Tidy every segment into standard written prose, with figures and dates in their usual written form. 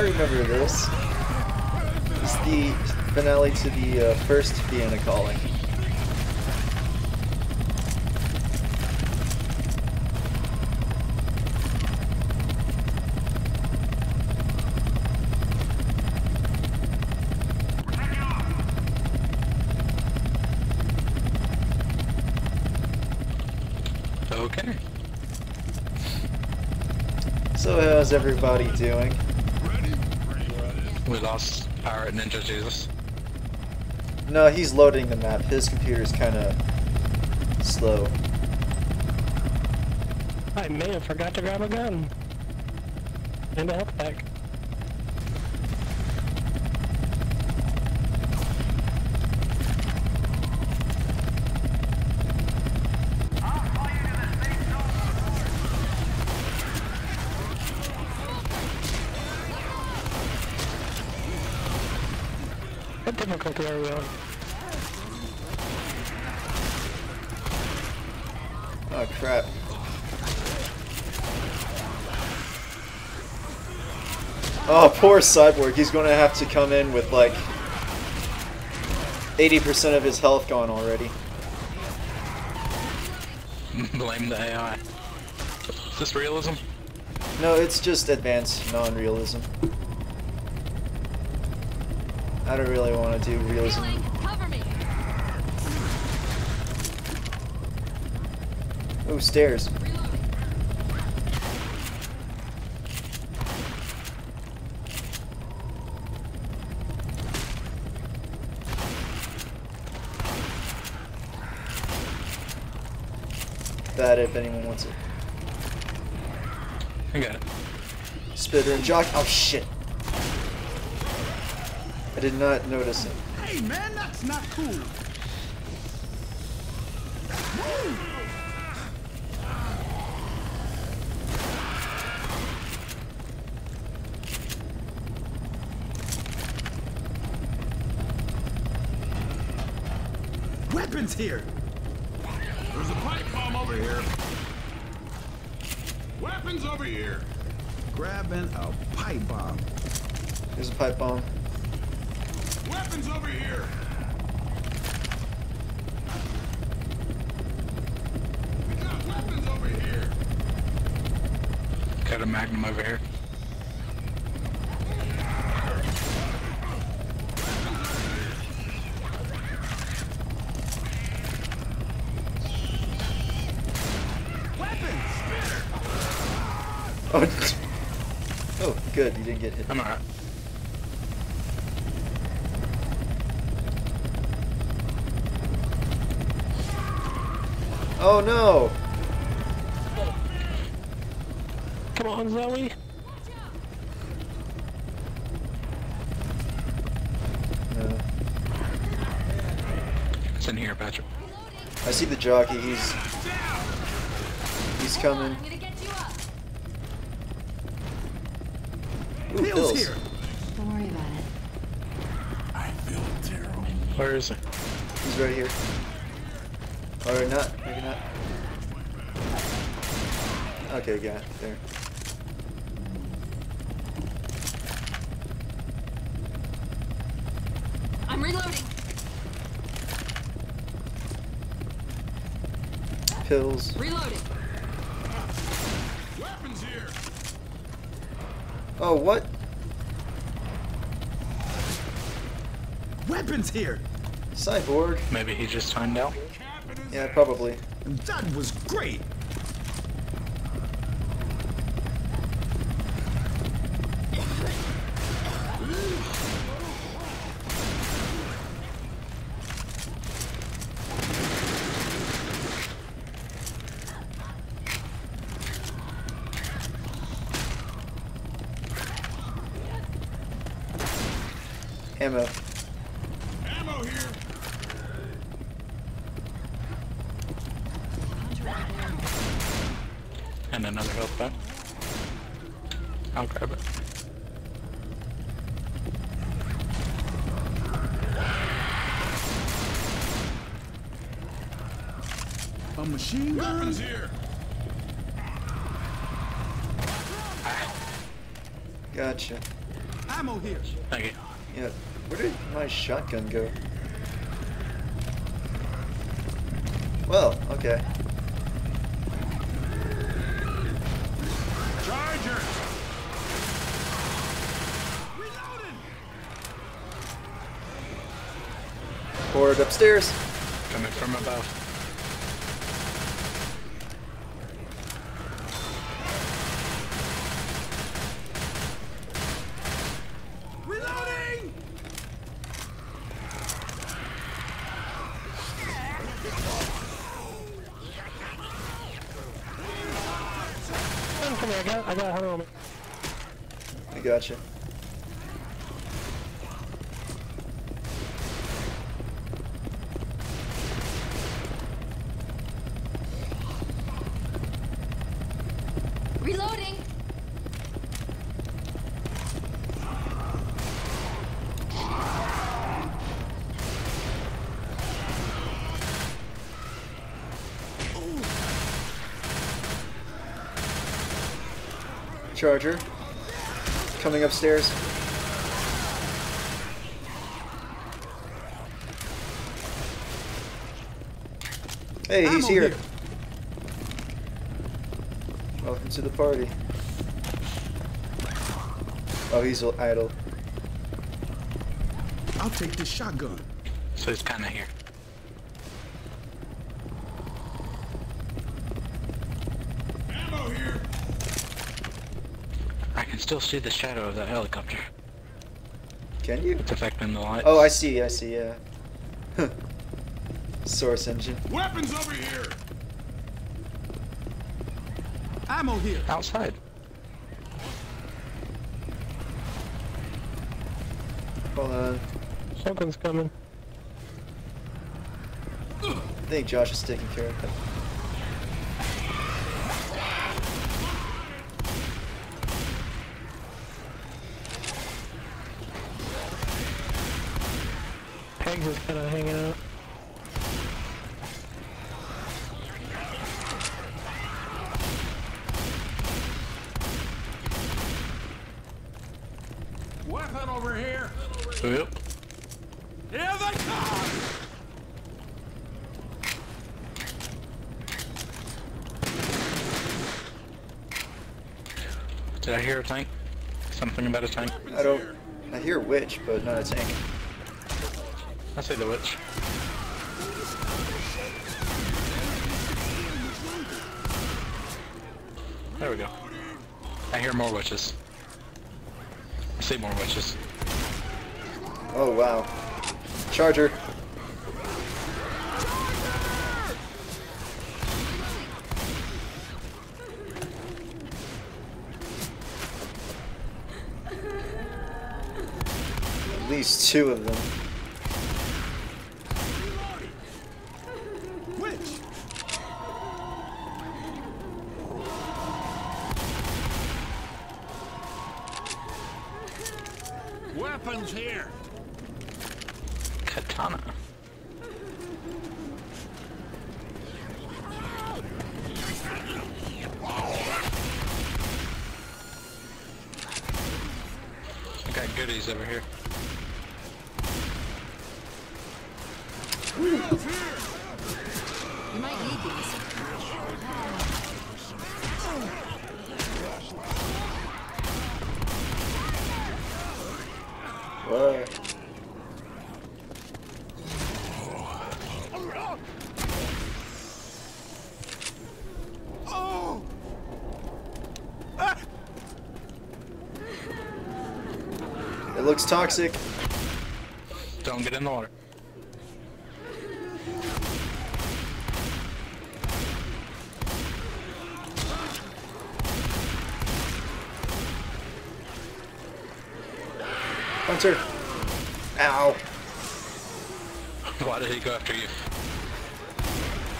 I remember this. It's the finale to the first Vienna Calling. Okay. So how's everybody doing? We lost Pirate Ninja Jesus. No, he's loading the map. His computer's kind of slow. I may have forgot to grab a gun. And a health pack. What difficulty are we on? Oh crap. Oh, poor Cyborg. He's gonna have to come in with like 80% of his health gone already. Blame the AI. Is this realism? No, it's just advanced non-realism. I don't really want to do realism. Oh, stairs. That if anyone wants it. I got it. Spitter and Jock. Oh shit. I did not notice it. Hey man, that's not cool. Weapons here. There's a pipe bomb over here. Weapons over here. Grabbing a pipe bomb. There's a pipe bomb. Weapons over here! We got weapons over here! Got a magnum over here. Weapons! Oh, good, you didn't get hit. I'm alright. Oh no! Come on, Zoe! No. It's in here, Patrick. I see the jockey. He's coming. Ooh, pills. Here. Don't worry about it. I feel terrible. Where is he? He's right here. Or not, maybe not. Okay, got it, there. I'm reloading. Pills. Reloading. Weapons here. Oh, what? Weapons here. Cyborg. Maybe he just timed out. Yeah, probably. That was great! Ammo. Ammo here! And another health pack. I'll grab it. A machine gun is here. Gotcha. ammo here. Thank you. Yeah, where did my shotgun go? Well, okay. Charger. Reloading. Board upstairs. Coming from above. Gotcha. Reloading. Charger. Coming upstairs. Hey, he's here. Welcome to the party. Oh, he's idle. I'll take this shotgun. So he's kinda here. I still see the shadow of that helicopter. Can you? It's affecting the lights. Oh, I see, yeah. Source engine. Weapons over here! Ammo here! Outside. Hold on. Something's coming. I think Josh is taking care of it. Just kind of hanging out. Weapon over here. Yep. Here they come. Did I hear a tank? Something about a tank? I don't. I hear a witch, but not a tank. I see the witch. There we go. I hear more witches. I see more witches. Oh wow. Charger. At least two of them. Weapons here. Katana. I got goodies over here. You might need these. Whoa. Oh! Ah. It looks toxic. Don't get in the water. Hunter. Ow. Why did he go after you?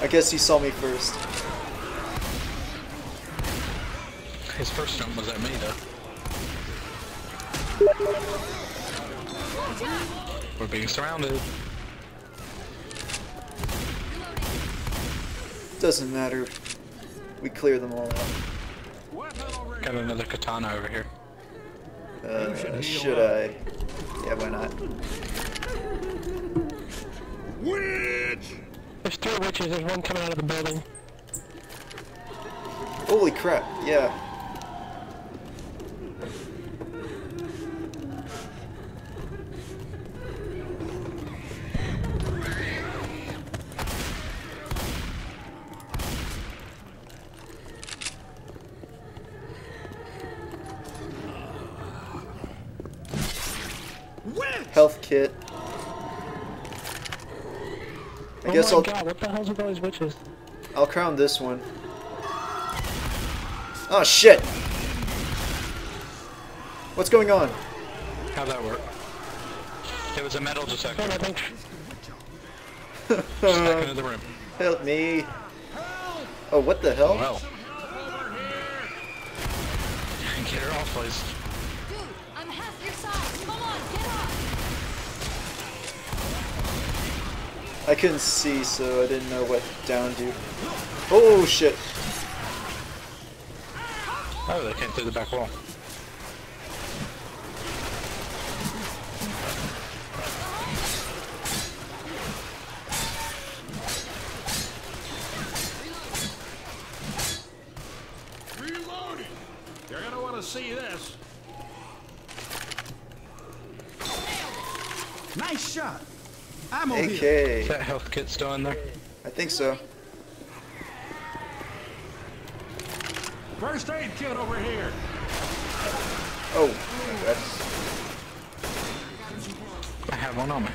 I guess he saw me first. His first jump was at me though. We're being surrounded. Doesn't matter. We clear them all out. Got another katana over here. Should I? Yeah, why not? Witch! There's two witches, there's one coming out of the building. Holy crap, yeah. Health kit. I guess I'll. God, what the hell's with all these witches? I'll crown this one. Oh shit! What's going on? How'd that work? It was a metal detector. Stuck into the room. Help me! Oh, what the hell? Well. Get her off, please. Dude, I'm half your size. Come on, get off! I couldn't see, so I didn't know what downed you. Oh shit! Oh, they came through the back wall. Reloading! You're gonna want to see this. Nice shot! I'm over here. Is that health kit still in there? I think so. First aid kit over here. Oh, that's... I have one on me.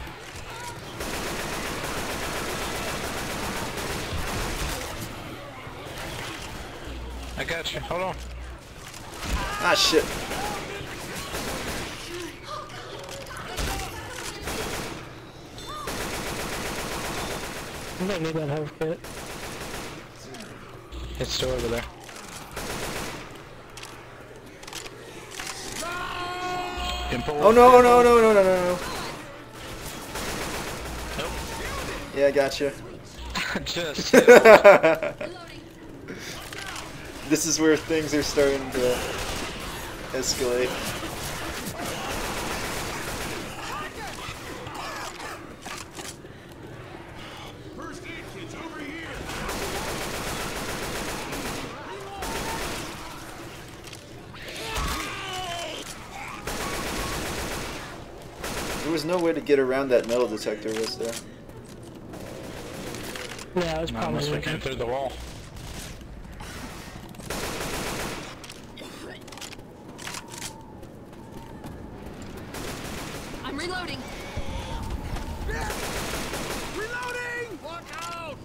I got you. Hold on. Ah, shit. I don't need that health kit. It's still over there. Oh no no no no no no! Nope. Yeah, I gotcha. Just. This is where things are starting to escalate. First aid kit's over here. There was no way to get around that metal detector, was there? Yeah, it was probably unless we came through the wall. I'm reloading. Yeah. Reloading! Look out!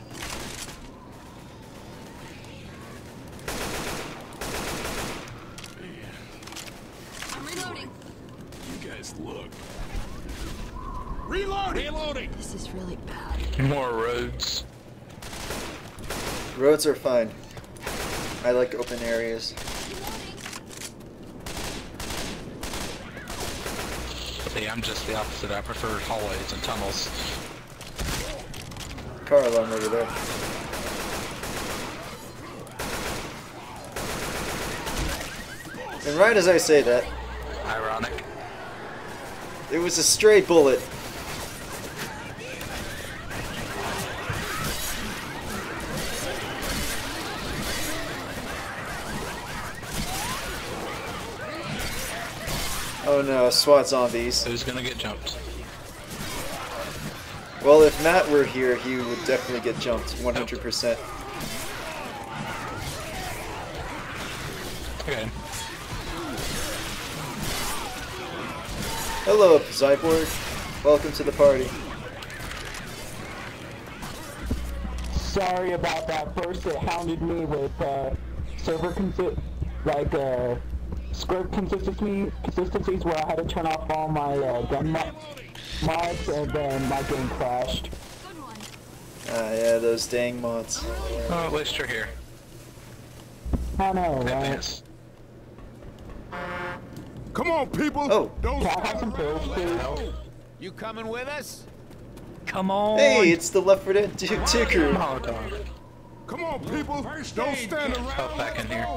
Man. I'm reloading. You guys look. Reloading! Reloading! This is really bad. More roads. Roads are fine. I like open areas. See, I'm just the opposite. I prefer hallways and tunnels. Car alarm over there. And right as I say that... Ironic. It was a stray bullet. Oh no, SWAT zombies. Who's gonna get jumped? Well, if Matt were here, he would definitely get jumped, 100%. Okay. Hello, Cyborg. Welcome to the party. Sorry about that. First, it hounded me with server script consistencies where I had to turn off all my gun mods, and then my game crashed. Ah, yeah, those dang mods. Oh, at least you're here. I know, right? Come on, people! Oh, don't have some pills, please. You coming with us? Come on! Hey, it's the Left 4 Dead ticker. Come on, people! Don't stand around. Back in here.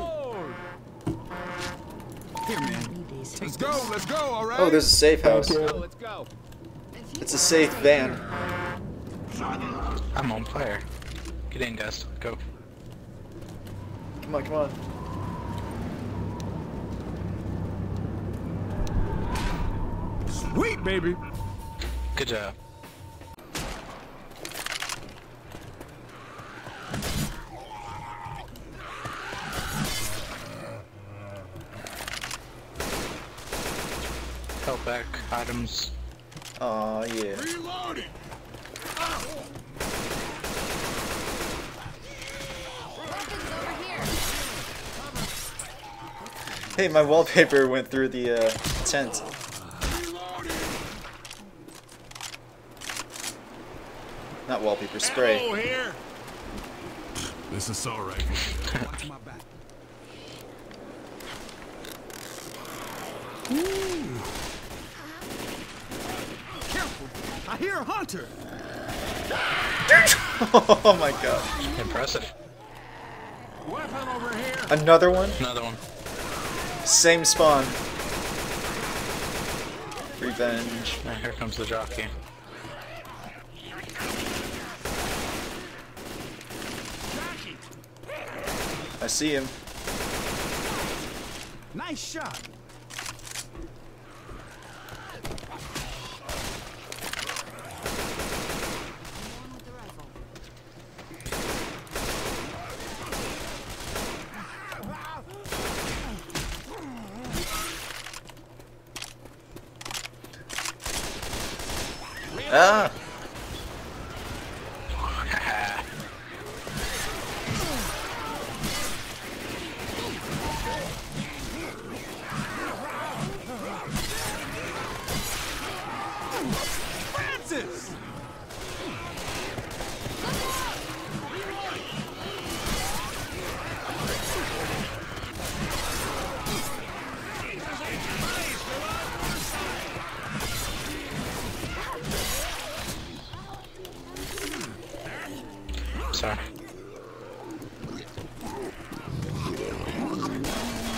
Here, man. please. Let's go, all right? Oh, there's a safe house. Let's go. It's a safe van. I'm on fire. Get in, guys. Go. Come on, come on. Sweet, baby. Good job. Help back items. Oh yeah. Reloading. Hey, my wallpaper went through the tent. Not wallpaper, spray. Here. This is all right. Watch my back. Ooh. Careful! I hear a hunter. Oh my god! Impressive. Weapon over here. Another one. Another one. Same spawn. Revenge. Now here comes the jockey. I see him. Nice shot. Ah.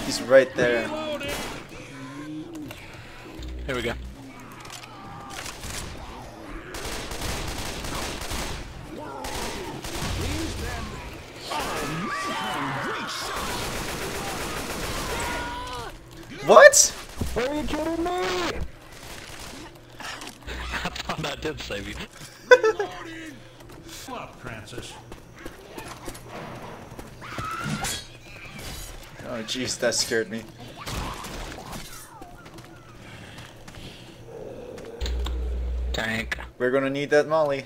He's right there. Here we go. What? Are you kidding me? I thought I did save you. Flop, Francis. Oh jeez, that scared me. Tank. We're gonna need that molly.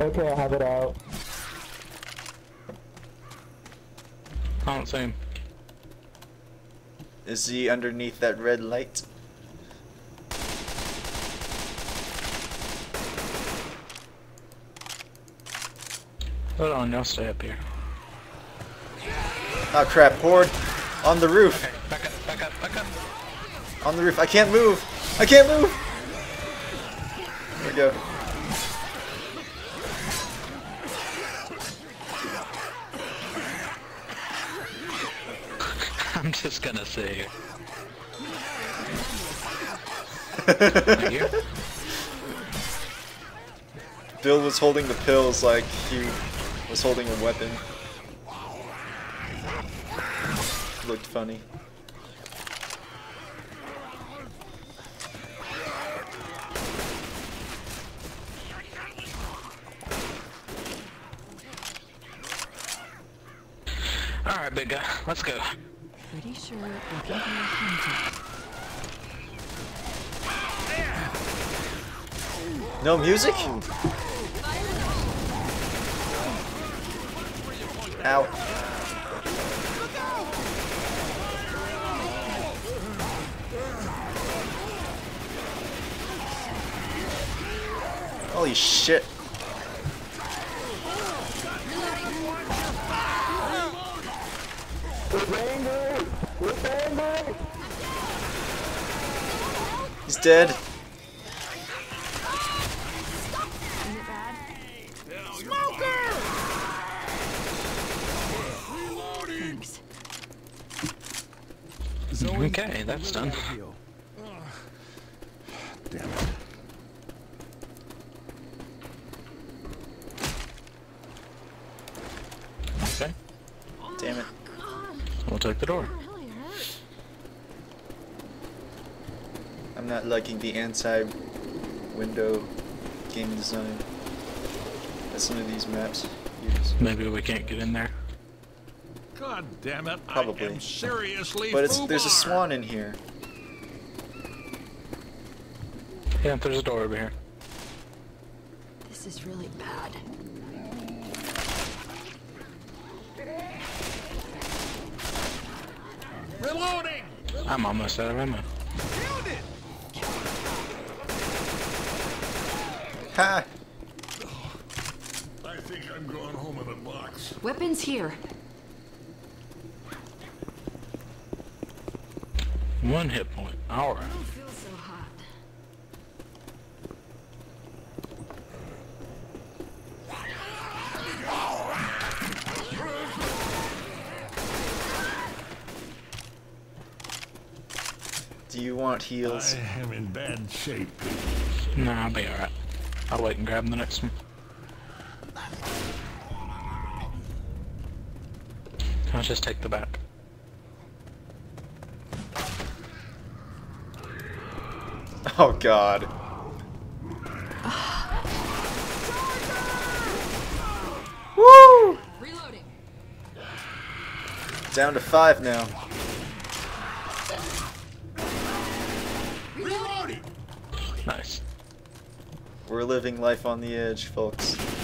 Okay, I have it out. I don't see him. Is he underneath that red light? Hold on, I'll stay up here. Oh crap, horde! On the roof! Okay, back up, back up, back up! On the roof, I can't move! I can't move! There we go. I'm just gonna say you. Right here? Bill was holding the pills like he was holding a weapon. Looked funny. All right, big guy, let's go. Pretty sure we'll get you hunted. No music? Ow. Holy shit. He's dead. Smoker! Okay, that's done. Damn it. Okay. Damn it. We'll take the door. I'm not liking the anti-window game design that some of these maps use. Maybe we can't get in there. God damn it! Probably. I am seriously. But it's, there's a swan in here. Yeah, there's a door over here. This is really bad. Reloading. I'm almost out of ammo. Ha! I think I'm going home in a box. Weapons here. One hit point. All right. I don't feel so hot. Do you want heals? I am in bad shape. No, I'll be all right. I'll wait and grab the next one. I'll just take the back. Oh God. Woo! Reloading. Down to 5 now. Reloading. Nice. We're living life on the edge, folks.